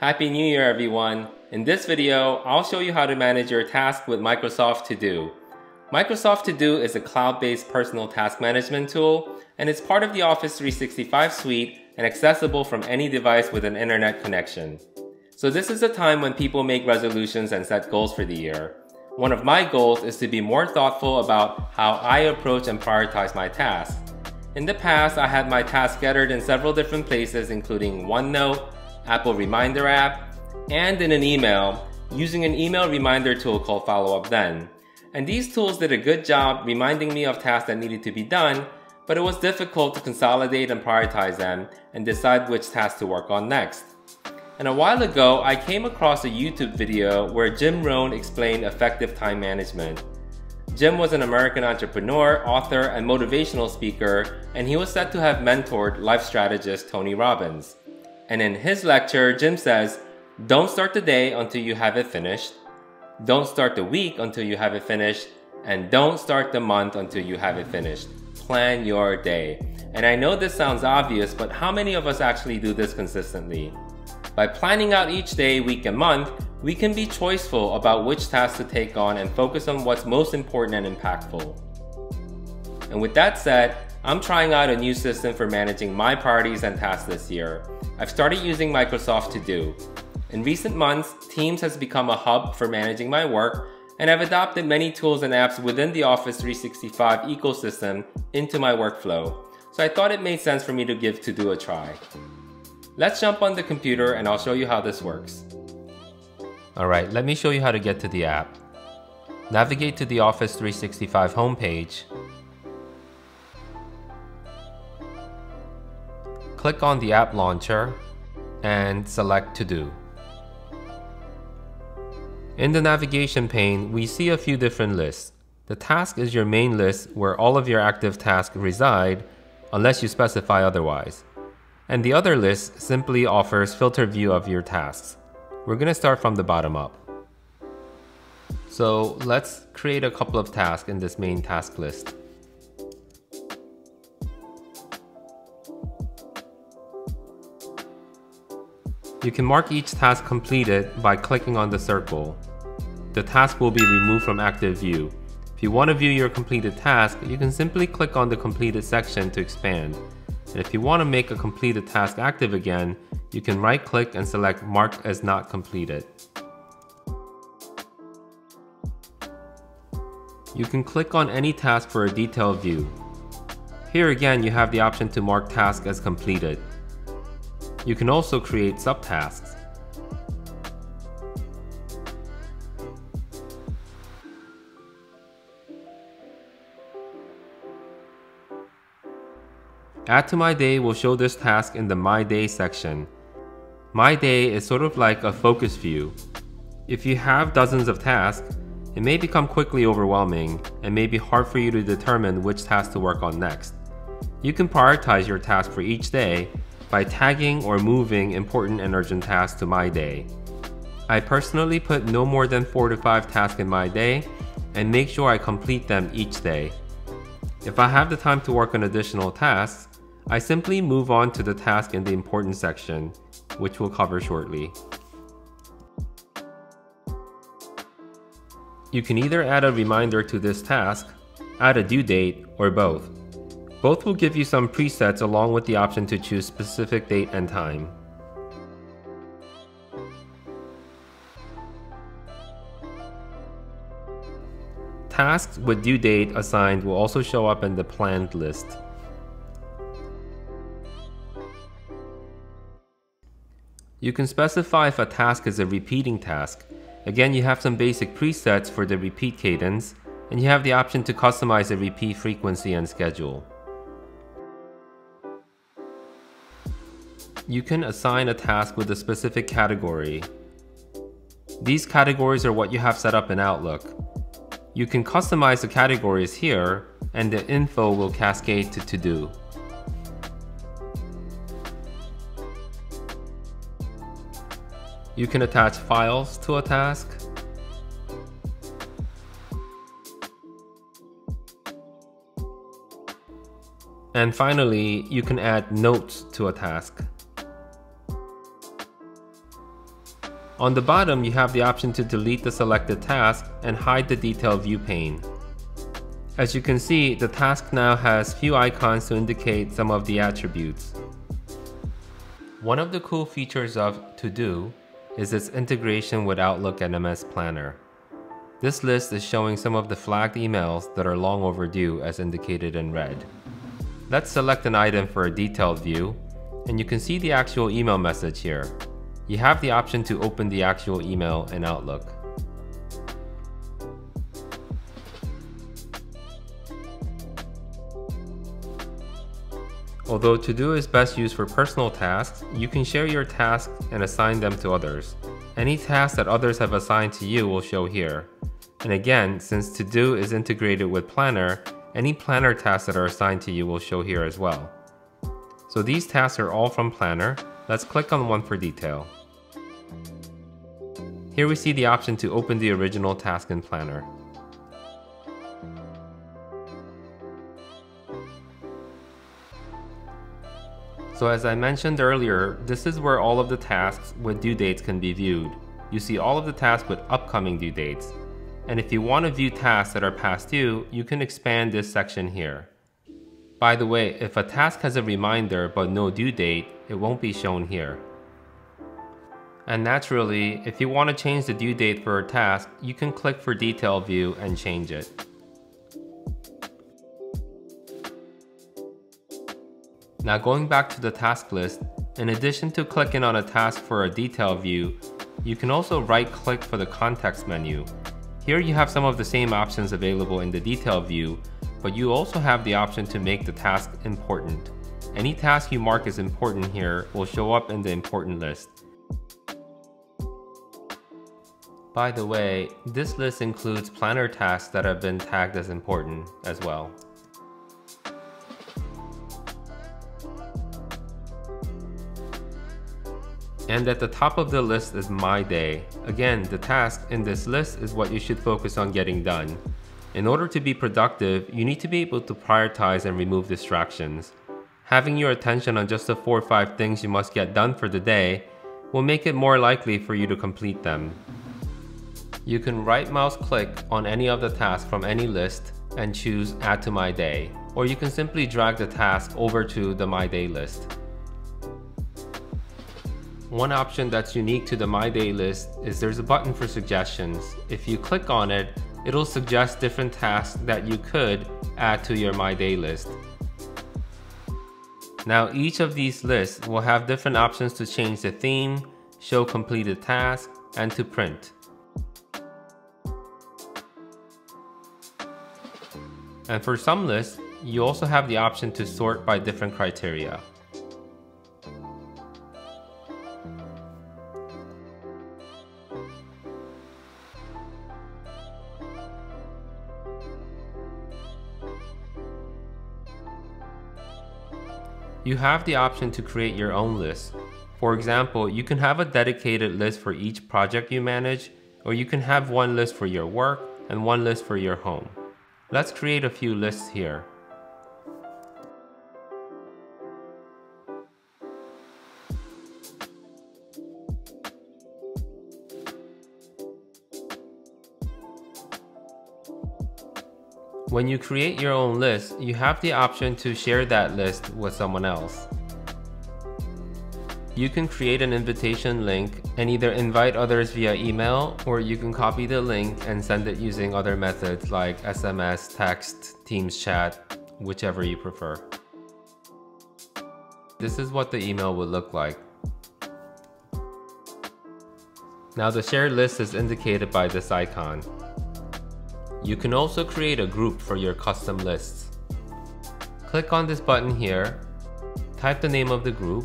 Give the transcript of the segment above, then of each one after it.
Happy New Year, everyone. In this video, I'll show you how to manage your tasks with Microsoft To Do. Microsoft To Do is a cloud-based personal task management tool, and it's part of the Office 365 suite and accessible from any device with an internet connection. So this is a time when people make resolutions and set goals for the year. One of my goals is to be more thoughtful about how I approach and prioritize my tasks. In the past, I had my tasks scattered in several different places, including OneNote, Apple Reminder app, and in an email, using an email reminder tool called Follow Up Then. And these tools did a good job reminding me of tasks that needed to be done, but it was difficult to consolidate and prioritize them and decide which tasks to work on next. And a while ago, I came across a YouTube video where Jim Rohn explained effective time management. Jim was an American entrepreneur, author, and motivational speaker, and he was said to have mentored life strategist Tony Robbins. And in his lecture, Jim says, don't start the day until you have it finished. Don't start the week until you have it finished. And don't start the month until you have it finished. Plan your day. And I know this sounds obvious, but how many of us actually do this consistently? By planning out each day, week, and month, we can be choiceful about which tasks to take on and focus on what's most important and impactful. And with that said, I'm trying out a new system for managing my priorities and tasks this year. I've started using Microsoft To Do. In recent months, Teams has become a hub for managing my work, and I've adopted many tools and apps within the Office 365 ecosystem into my workflow. So I thought it made sense for me to give To Do a try. Let's jump on the computer and I'll show you how this works. All right, let me show you how to get to the app. Navigate to the Office 365 homepage. Click on the app launcher and select To Do. In the navigation pane, we see a few different lists. The task is your main list where all of your active tasks reside, unless you specify otherwise. And the other list simply offers filter view of your tasks. We're going to start from the bottom up. So let's create a couple of tasks in this main task list. You can mark each task completed by clicking on the circle. The task will be removed from active view. If you want to view your completed task, you can simply click on the completed section to expand. And if you want to make a completed task active again, you can right-click and select Mark as Not Completed. You can click on any task for a detailed view. Here again, you have the option to mark task as completed. You can also create subtasks. Add to My Day will show this task in the My Day section. My Day is sort of like a focus view. If you have dozens of tasks, it may become quickly overwhelming and may be hard for you to determine which task to work on next. You can prioritize your task for each day by tagging or moving important and urgent tasks to My Day. I personally put no more than 4 to 5 tasks in My Day and make sure I complete them each day. If I have the time to work on additional tasks, I simply move on to the task in the important section, which we'll cover shortly. You can either add a reminder to this task, add a due date, or both. Both will give you some presets along with the option to choose specific date and time. Tasks with due date assigned will also show up in the planned list. You can specify if a task is a repeating task. Again, you have some basic presets for the repeat cadence, and you have the option to customize the repeat frequency and schedule. You can assign a task with a specific category. These categories are what you have set up in Outlook. You can customize the categories here, and the info will cascade to To-Do. You can attach files to a task. And finally, you can add notes to a task. On the bottom, you have the option to delete the selected task and hide the detail view pane. As you can see, the task now has few icons to indicate some of the attributes. One of the cool features of To Do is its integration with Outlook and MS Planner. This list is showing some of the flagged emails that are long overdue as indicated in red. Let's select an item for a detailed view, and you can see the actual email message here. You have the option to open the actual email in Outlook. Although To Do is best used for personal tasks, you can share your tasks and assign them to others. Any tasks that others have assigned to you will show here. And again, since To Do is integrated with Planner, any Planner tasks that are assigned to you will show here as well. So these tasks are all from Planner. Let's click on one for detail. Here we see the option to open the original task in Planner. So as I mentioned earlier, this is where all of the tasks with due dates can be viewed. You see all of the tasks with upcoming due dates. And if you want to view tasks that are past due, you can expand this section here. By the way, if a task has a reminder but no due date, it won't be shown here. And naturally, if you want to change the due date for a task, you can click for detail view and change it. Now going back to the task list, in addition to clicking on a task for a detail view, you can also right-click for the context menu. Here you have some of the same options available in the detail view, but you also have the option to make the task important. Any task you mark as important here will show up in the important list. By the way, this list includes planner tasks that have been tagged as important as well. And at the top of the list is My Day. Again, the task in this list is what you should focus on getting done. In order to be productive, you need to be able to prioritize and remove distractions. Having your attention on just the 4 or 5 things you must get done for the day will make it more likely for you to complete them. You can right mouse click on any of the tasks from any list and choose Add to My Day, or you can simply drag the task over to the My Day list. One option that's unique to the My Day list is there's a button for suggestions. If you click on it, it'll suggest different tasks that you could add to your My Day list. Now each of these lists will have different options to change the theme, show completed tasks, and to print. And for some lists, you also have the option to sort by different criteria. You have the option to create your own list. For example, you can have a dedicated list for each project you manage, or you can have one list for your work and one list for your home. Let's create a few lists here. When you create your own list, you have the option to share that list with someone else. You can create an invitation link and either invite others via email, or you can copy the link and send it using other methods like SMS, text, Teams chat, whichever you prefer. This is what the email would look like. Now the shared list is indicated by this icon. You can also create a group for your custom lists. Click on this button here, type the name of the group,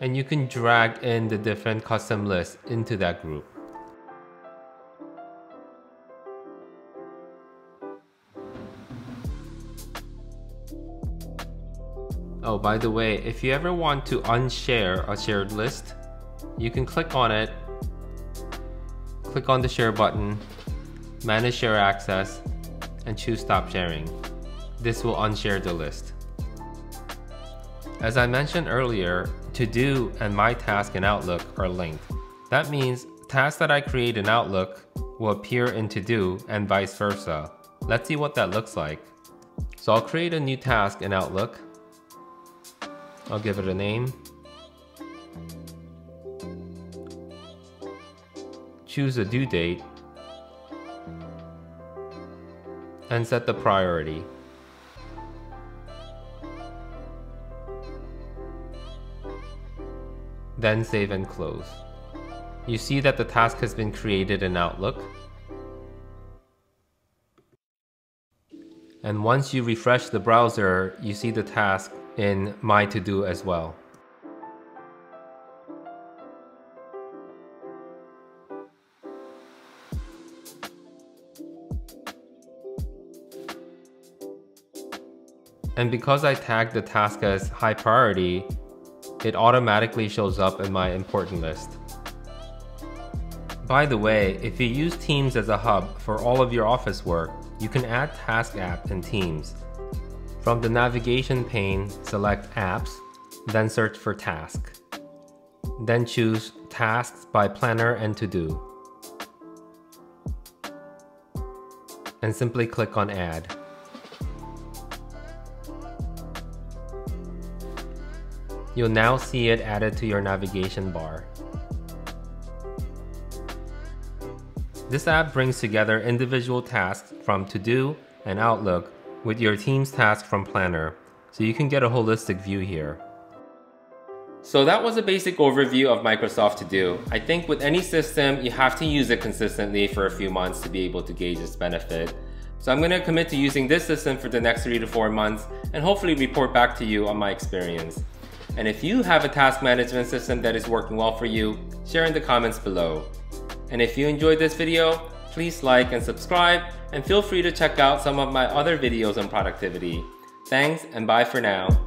and you can drag in the different custom lists into that group. Oh, by the way, if you ever want to unshare a shared list, you can click on it. Click on the share button, manage share access, and choose stop sharing. This will unshare the list. As I mentioned earlier, To Do and my task in Outlook are linked. That means tasks that I create in Outlook will appear in To Do and vice versa. Let's see what that looks like. So I'll create a new task in Outlook. I'll give it a name. Choose a due date and set the priority. Then save and close. You see that the task has been created in Outlook. And once you refresh the browser, you see the task in My To Do as well. And because I tagged the task as high priority, it automatically shows up in my important list. By the way, if you use Teams as a hub for all of your office work, you can add Task App in Teams. From the navigation pane, select Apps, then search for Task. Then choose Tasks by Planner and To Do. And simply click on Add. You'll now see it added to your navigation bar. This app brings together individual tasks from To Do and Outlook with your team's tasks from Planner, so you can get a holistic view here. So that was a basic overview of Microsoft To Do. I think with any system, you have to use it consistently for a few months to be able to gauge its benefit. So I'm going to commit to using this system for the next 3 to 4 months and hopefully report back to you on my experience. And if you have a task management system that is working well for you, share in the comments below. And if you enjoyed this video, please like and subscribe, and feel free to check out some of my other videos on productivity. Thanks and bye for now.